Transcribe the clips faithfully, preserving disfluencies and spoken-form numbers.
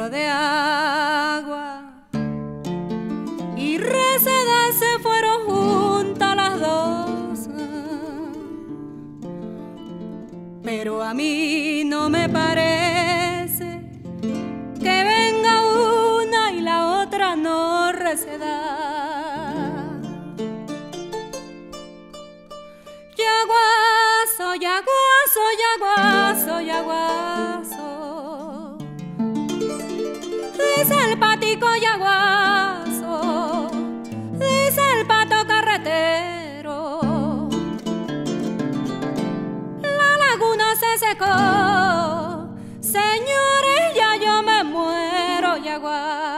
chorro de agua y resedas se fueron juntas las dos. Pero a mí no me parece que venga una y la otra no receda. Yaguazo, yaguazo, yaguazo, yaguazo, dice el patico yaguazo, dice el pato carretero. La laguna se secó, señores, ya yo me muero, yaguazo.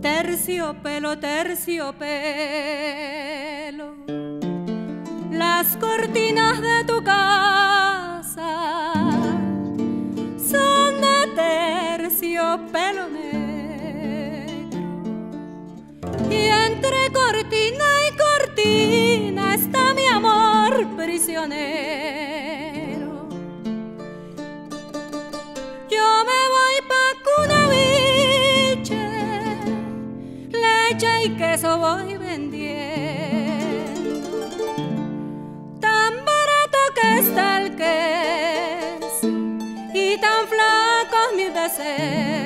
Terciopelo, terciopelo, las cortinas de tu casa son de terciopelo negro, y entre cortina y cortina está mi amor prisionero. Yo me voy pa' Cunaviche, y queso voy vendiendo, tan barato que está el queso y tan flaco es mi deseo.